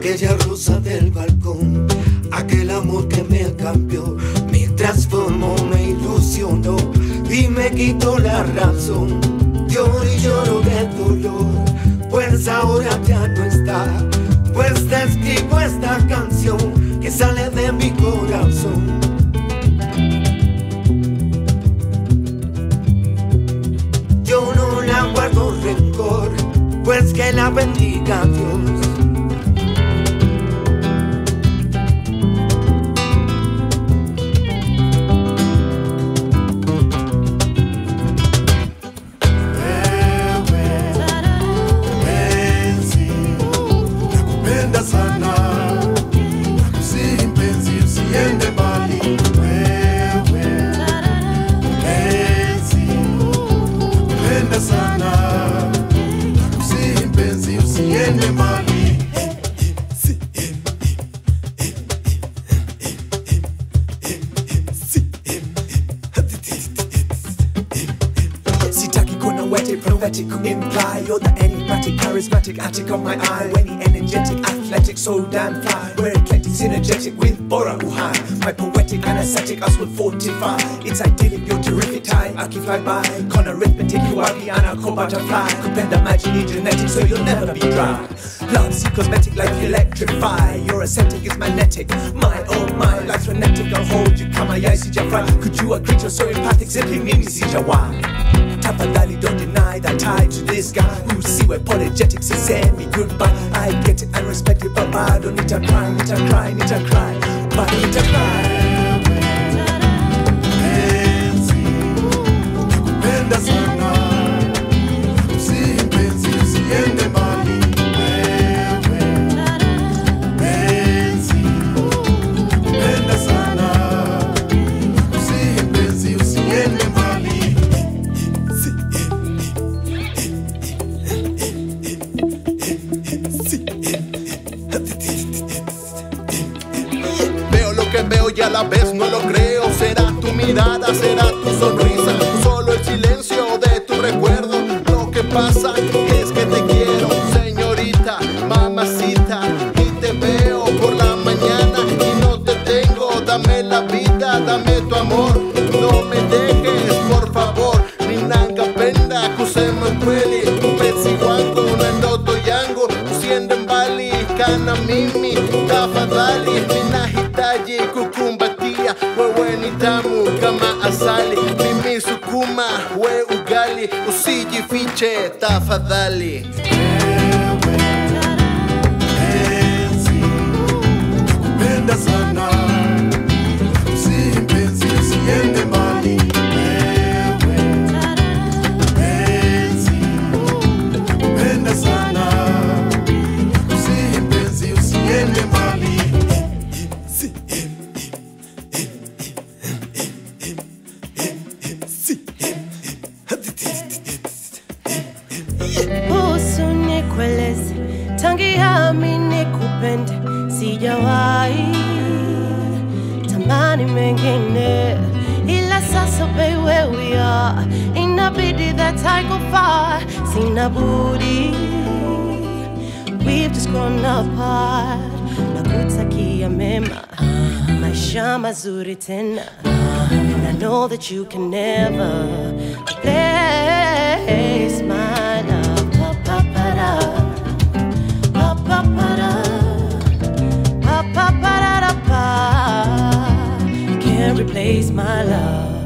aquella rosa del balcón, aquel amor que me cambió, me transformó, me ilusionó y me quitó la razón. Lloro y lloro de dolor, pues ahora ya no está, pues te escribo esta canción que sale de mi corazón. Yo no la guardo rencor, pues que la bendiga Dios. Imply you're the enigmatic, charismatic attic on my eye. When the energetic, athletic, so damn fly. We're eclectic, synergetic with Bora Uhai. My poetic, anesthetic, us will fortify. It's idyllic, your terrific time. I keep fly by. Con arithmetic, you are the anarcho butterfly. Comprehend the magic, genetic, so you'll never be dry. Love's cosmetic, like electrify. Your aesthetic is magnetic. My oh my, life's frenetic. I'll hold you, come I see your fry. Could you a creature so empathic, simply mean see your why. Tapadali, don't deny that tied to this guy who see where apologetics is saying me goodbye. I get it and respect it, but I don't need to cry, need to cry, need to cry, but need to cry. Y a la vez no lo creo, será tu mirada, será tu sonrisa, solo el silencio de tu recuerdo. Lo que pasa es que te quiero, señorita, mamacita, y te veo por la mañana y no te tengo. Dame la vida, dame tu amor, no me dejes, por favor. Ninanga penda, kusema kweli, mpenzi wangu na ndoto yangu, usiende mbali kana mimi, tafadhali. Kukumbatia wewe ni tamu kama asali, mimi sukuma we ugali, usijifiche tafadhali. Tangia mimi kupende, sijawahi tamani mengine ila sasa wewe uya, inabidi that I go far, sina budi, we've just grown apart. Nakutakia mema, maisha mazuri tena, and I know that you can never replace my love. Can't replace my love.